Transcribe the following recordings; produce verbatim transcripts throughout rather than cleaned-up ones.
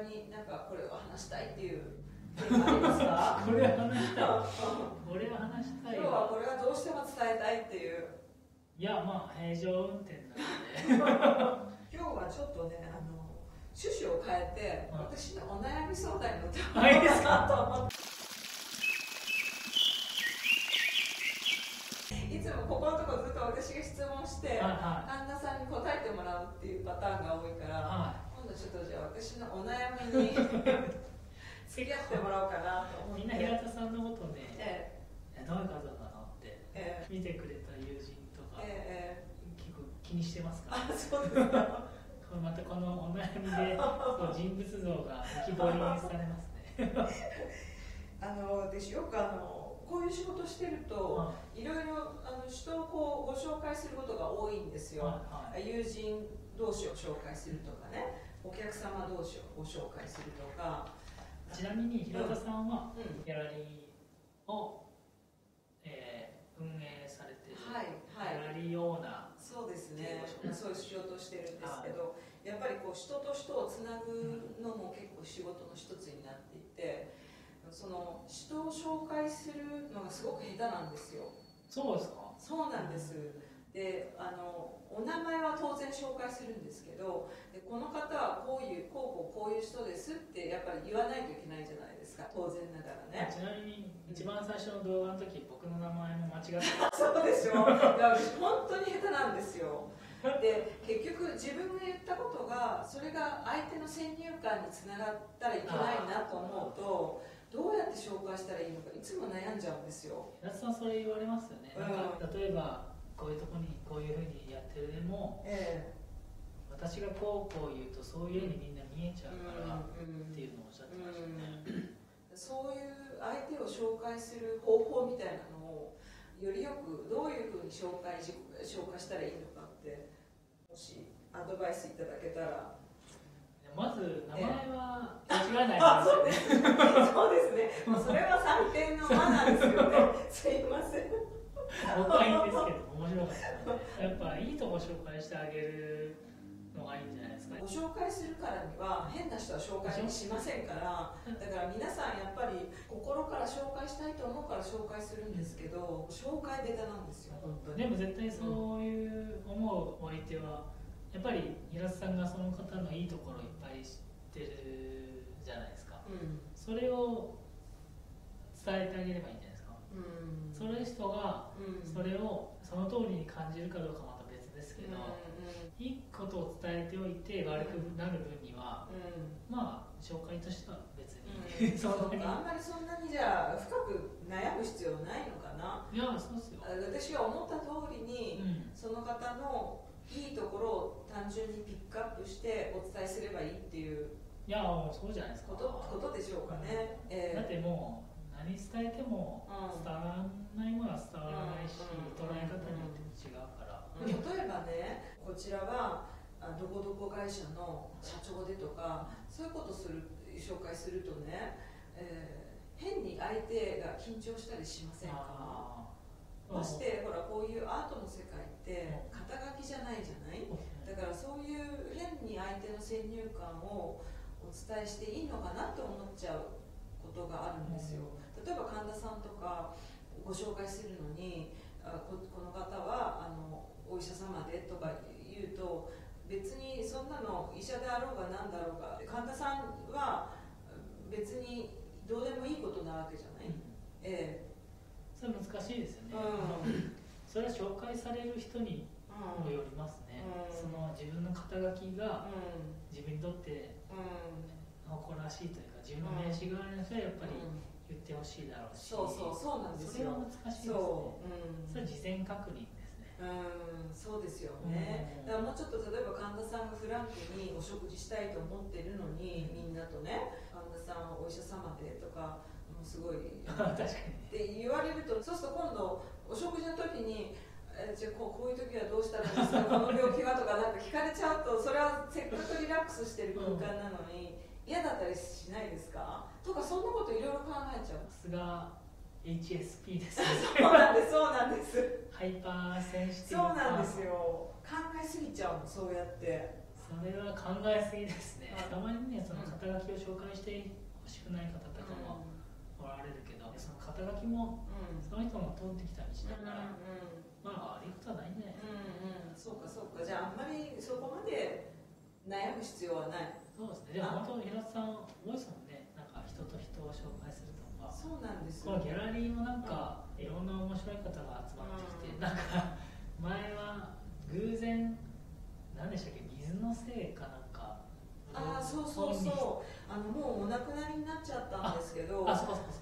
他になんかこれは話したいっていうテーマありますか？これは話したいこれは話したい今日はこれはどうしても伝えたいっていう。いやまあ平常運転なんで今日はちょっとねあの趣旨を変えて、はい、私のお悩み相談に乗ってもらえますかと思っていつもここのところずっと私が質問して、はいはい、神田さんに答えてもらうっていうパターンが多いから、はい、今度ちょっとじゃあ私のお悩みに付き合ってもらおうかなと思ってみんな平田さんのことね、ええ、どういう方だなって、ええ、見てくれた友人とか、ええ、結構気にしてますから、ね、あそうですかまたこのお悩みで人物像が浮き彫りにされますねあの私よくあのこういう仕事してると、うん、いろいろあの人をこうご紹介することが多いんですよ、はいはい、友人同士を紹介するとかね、お客様同士をご紹介するとか。ちなみに平田さんはギャラリーを、うんえー、運営されている、はいはい、ギャラリーオーナー。そうですね、そういう仕事をしてるんですけど、やっぱりこう人と人をつなぐのも結構仕事の一つになっていて、その人を紹介するのがすごく下手なんですよ。そうですか。そうなんです。で、あのお名前は当然紹介するんですけど、でこの方はこういうこうこうこういう人ですってやっぱり言わないといけないじゃないですか。当然ながらね。ちなみに一番最初の動画の時、僕の名前も間違ってた。そうでしょ。本当に下手なんですよ。で結局自分が言ったことがそれが相手の先入観につながったらいけないなと思うと、どうやって紹介したらいいのかいつも悩んじゃうんですよ。平田さんそれ言われますよね。うん、例えばこういうとこにこういうふうにやってるでも、ええ、私がこうこう言うとそういうふうにみんな見えちゃうからっていうのをおっしゃってましたね。そういう相手を紹介する方法みたいなのをよりよくどういうふうに紹介し紹介したらいいのかってもしアドバイスいただけたら。まず名前は間違えないですよね。そうですね。もうそれは三点の間なんですよね。すいません。僕はいいんですけど面白かった。やっぱいいとこ紹介してあげるのがいいんじゃないですかね。ご紹介するからには変な人は紹介しませんから。だから皆さんやっぱり心から紹介したいと思うから紹介するんですけど、紹介下手なんですよ本当に。でも絶対そういう思うお相手は。やっぱり平田さんがその方のいいところいっぱい知ってるじゃないですか、うん、それを伝えてあげればいいんじゃないですか、うん、その人がそれをその通りに感じるかどうかまた別ですけど、うん、いいことを伝えておいて悪くなる分には、うん、まあ紹介としては別に、うん、そんなにあんまりそんなにじゃあ深く悩む必要ないのかな。いやそうですよ。私は思った通りに、うん、その方のいいところを単純にピックアップしてお伝えすればいいっていう。いやもうそうじゃないですか。ことことでしょうかね、うんえー、だってもう何伝えても伝わらないものは伝わらないし、捉え方によって違うから、うん、例えばねこちらはどこどこ会社の社長でとかそういうことする紹介するとね、えー、変に相手が緊張したりしませんか。ましてほらこういうアートの世界って肩書きじゃないじゃない。だからそういう変に相手の先入観をお伝えしていいのかなと思っちゃうことがあるんですよ。例えば神田さんとかご紹介するのにこの方はあのお医者様でとか言うと別にそんなの医者であろうが何だろうが神田さんは別にどうでもいいことなわけじゃない、うんええそれ難しいですよね、うん、それは紹介される人にもよりますね、うん、その自分の肩書きが自分にとって誇らしいというか自分の名刺代わりの人はやっぱり言ってほしいだろうし、うん、そうそうそうなんですよ。それは難しいですね。 そう、うん、それは事前確認ですね、うん、そうですよね、うん、だからもうちょっと例えば神田さんがフランクにお食事したいと思ってるのにみんなとね神田さんはお医者様でとかすごい確かにって言われるとそうすると今度お食事の時にえじゃあ こ, うこういう時はどうしたらいいですかこの病気はとかなんか聞かれちゃうとそれはせっかくリラックスしてる空間なのに嫌だったりしないですかとかそんなこといろいろ考えちゃう。さすが エイチエスピー ですそうなんですそうなんですハイパーセンシティブ。そうなんですよ。考えすぎちゃうもんそうやって。それは考えすぎですね。たまにね、その肩書きを紹介してほしくない方とかもおられるけど、その肩書きもその人も通ってきたりしながら、まあ悪いことはないんじゃないですか。そうかそうか。じゃああんまりそこまで悩む必要はない。そうですね。でも本当平田さん多いですもんね。なんか人と人を紹介するとか。そうなんですよ。このギャラリーもなんかいろんな面白い方が集まってきて、なんか前は偶然何でしたっけ、水のせいかなんか。ああ、そうそうそう、あのもうお亡くなりになっちゃったんですけど、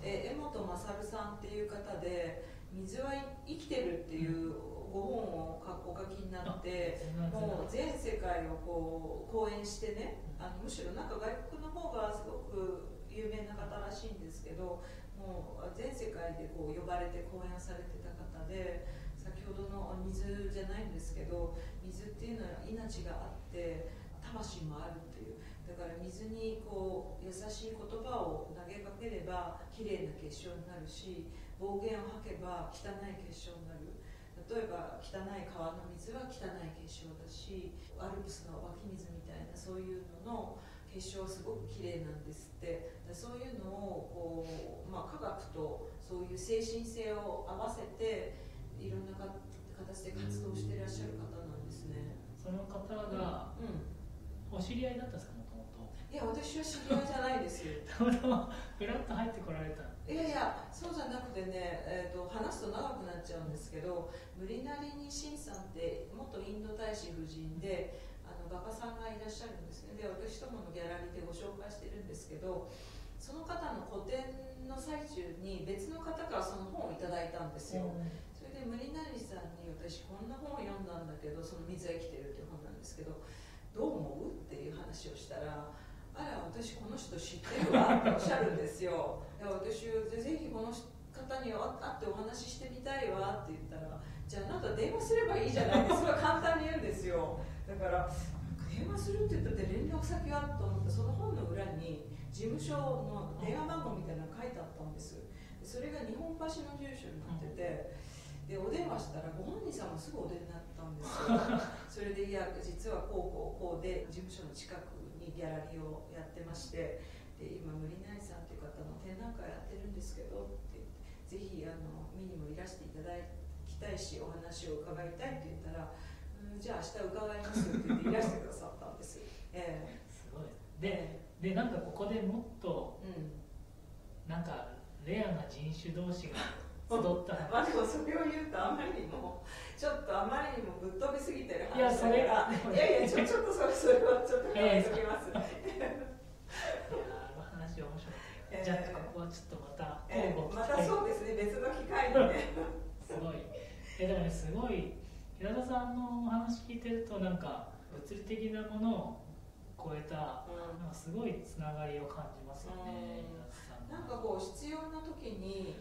え柄本勝さんっていう方で「水は生きてる」っていうご本をお書きになって、もう全世界をこう講演してね、あのむしろなんか外国の方がすごく有名な方らしいんですけど、もう全世界でこう呼ばれて講演されてた方で。先ほどの水じゃないんですけど、水っていうのは命があって魂もあるっていう、だから水にこう優しい言葉を投げかければきれいな結晶になるし、暴言を吐けば汚い結晶になる。例えば汚い川の水は汚い結晶だし、アルプスの湧き水みたいなそういうのの結晶はすごくきれいなんですって。そういうのをこう、まあ、科学とそういう精神性を合わせていろんなか形で活動していらっしゃる方なんですね。その方が、うん、お知り合いだったんですか、もともと。いや、私は知り合いじゃないですよ。たまたまフラッと入ってこられた。いやいや、そうじゃなくてね、えーと、話すと長くなっちゃうんですけど、無理なりにシンさんって元インド大使夫人で、あの画家さんがいらっしゃるんですね。で、私どものギャラリーでご紹介してるんですけど、その方の個展の最中に別の方からその本をいただいたんですよ。それでムリナリさんに、私こんな本を読んだんだけど、その水は生きてるっていう本なんですけど、どう思うっていう話をしたら、あら私この人知ってるわっておっしゃるんですよ。いや私ぜひこの方に会ってお話ししてみたいわって言ったら、じゃああなた電話すればいいじゃないってすごい簡単に言うんですよ。だから電話するって言ったって連絡先はと思った。その本の裏に事務所の電話番号みたいなのが書いてあったんです。それが日本橋の住所になってて、でお電話したらご本人さんもすぐお出になったんですよ。それでいや実はこうこうこうで事務所の近くにギャラリーをやってまして、で今ムリナリさんという方の展覧会やってるんですけどって言って、ぜひあの見にもいらしていただきたいしお話を伺いたいって言ったら、じゃあ明日伺いますって言っていらしてくださったんですよ。えー、すごいで、でなんかここでもっと、うん、なんかレアな人種同士が集った。まあでもそれを言うとあまりにもちょっとあまりにもぶっ飛びすぎてる話だから、いやいやちょっとそれそれはちょっと変えときます。あの話面白かった、えー、じゃあここはちょっとまた、えー、またそうですね、別の機会にね。すごい、えー、でもねすごい平田さんのお話聞いてると、なんか物理的なものを超えた、うん、なんかすごいつながりを感じますよね、うん、なんかこう必要な時に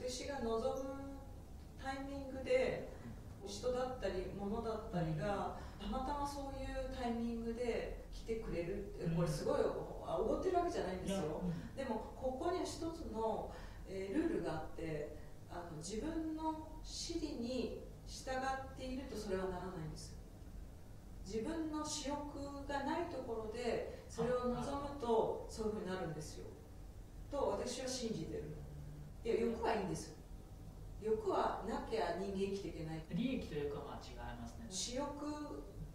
私が望むタイミングで人だったり物だったりがたまたまそういうタイミングで来てくれるって、これすごいおごってるわけじゃないんですよ、うん、でもここには一つの、えー、ルールがあって、あの自分の尻に従っているとそれはならないんです。自分の私欲がないところでそれを望むとそういうふうになるんですよと私は信じてる。いや欲はいいんです。欲はなきゃ人間生きていけない。利益というかは違いますね。私欲、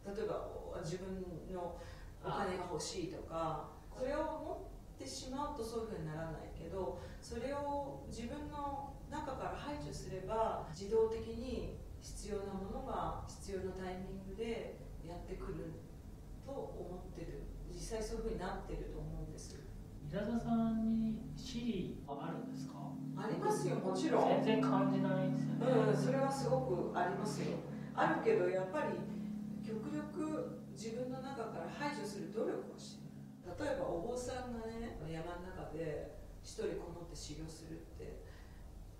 例えば自分のお金が欲しいとか、それを持ってしまうとそういうふうにならないけど、それを自分の中から排除すれば自動的に必要なものが必要なタイミングでやってくると思ってる。実際そういうふうになってると思うんです。平田さんに尻はあるんですか？ありますよ、もちろん。全然感じないんですよね、うん、それはすごくありますよ。あるけどやっぱり極力自分の中から排除する努力をしてる。例えばお坊さんがね山の中で一人こもって修行するって、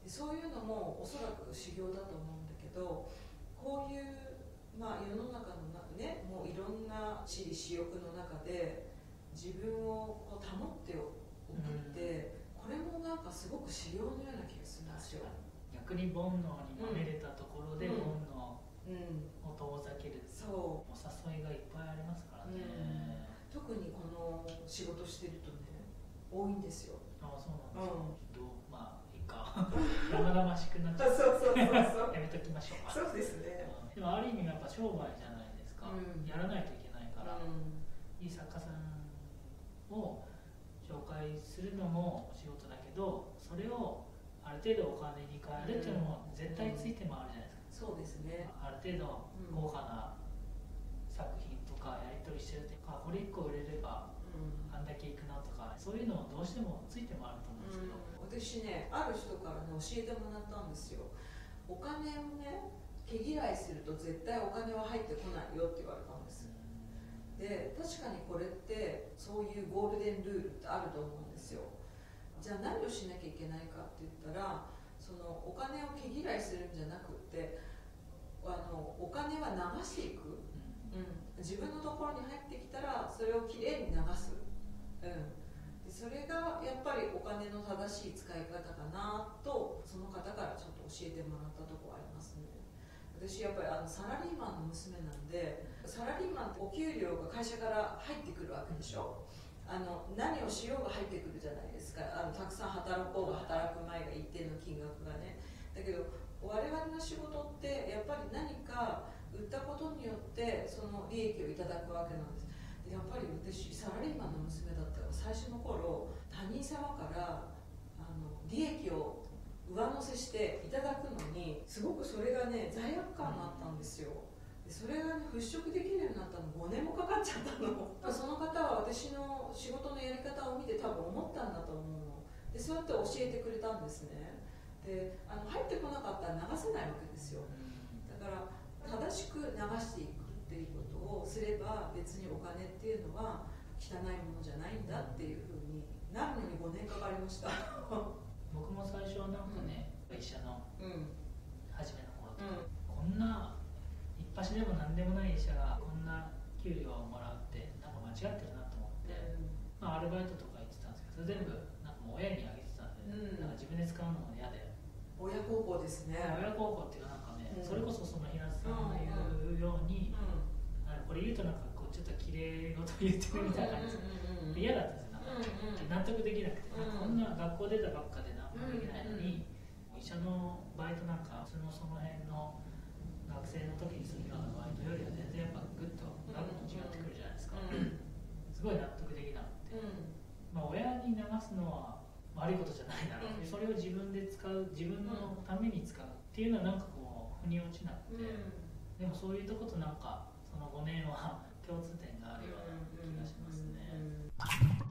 そういうのもおそらく修行だと思うんだけど、こういう、まあ、世の中の中ね、もういろんな私利私欲の中で自分をこう保っておくって、うん、これもなんかすごく修行のような気がするんですよ。逆に煩悩にまみれたところで煩悩を遠ざける、うんうん、お誘いがいっぱいありますからからね、うん、特にこの仕事してるとね多いんですよ。ああ、そうなんですか、うん、まあいいか生々しくなっちゃうそうそうそうそうやめときましょうか。そうですね、うん、でもある意味やっぱ商売じゃないですか、うん、やらないといけないから、うん、いい作家さんを紹介するのもお仕事だけど、それをある程度お金に換えるっていうのも絶対ついて回るじゃないですか、うん、そうですね。ある程度豪華な作品とかやり取りしてるとか、これいっこ売れればあんだけいくなとか、そういうのもどうしてもついて回ると思うんですけど、うん、私ね、ある人からの教えてもらったんですよ。お金をね毛嫌いすると絶対お金は入ってこないよって言われたんです、うん。で、確かにこれってそういうゴールデンルールってあると思うんですよ。じゃあ何をしなきゃいけないかって言ったら、そのお金を毛嫌いするんじゃなくって、あのお金は流していく、うん、自分のところに入ってきたらそれをきれいに流す、うん、でそれがやっぱりお金の正しい使い方かなと、その方からちょっと教えてもらったところありますね。私やっぱりあのサラリーマンの娘なんで、サラリーマンってお給料が会社から入ってくるわけでしょ。あの何をしようが入ってくるじゃないですか。あのたくさん働こうが働く前が一定の金額がね。だけど我々の仕事ってやっぱり何か売ったことによってその利益をいただくわけなんです。でやっぱり私サラリーマンの娘だったら最初の頃他人様からあの利益を上乗せしていただくのにすごくそれがね罪悪感があったんですよ。でそれがね払拭できるようになったのごねんもかかっちゃったのその方は私の仕事のやり方を見て多分思ったんだと思うので、そうやって教えてくれたんですね。であの入ってこなかったら流せないわけですよ。だから正しく流していくっていうことをすれば別にお金っていうのは汚いものじゃないんだっていうふうになるのにごねんかかりました僕も最初はなんかね、うん、医者の初めの頃とか、うん、こんな一発でも何でもない医者がこんな給料をもらうってなんか間違ってるなと思って、うん、まあ、アルバイトとか行ってたんですけど、それ全部なんかもう親にあげてたんで、うん、なんか自分で使うのも嫌で、親孝行ですね。親孝行っていうかなんかね、うん、それこそその平瀬さんが言うように、うん、あのこれ言うとなんかこうちょっときれいごと言ってるみたいな感じで嫌だったんですよ。納得できなくて、こんな学校出たばっかで何もできないのに、医者のバイトなんかそのその辺の学生の時にするようなバイトよりは全然やっぱグッと学校も違ってくるじゃないですか、すごい納得できなくて、まあ、親に流すのは悪いことじゃないだろう、それを自分で使う、自分のために使うっていうのはなんかこう腑に落ちなくて、でもそういうとことなんかそのごねんは共通点があるような気がしますね。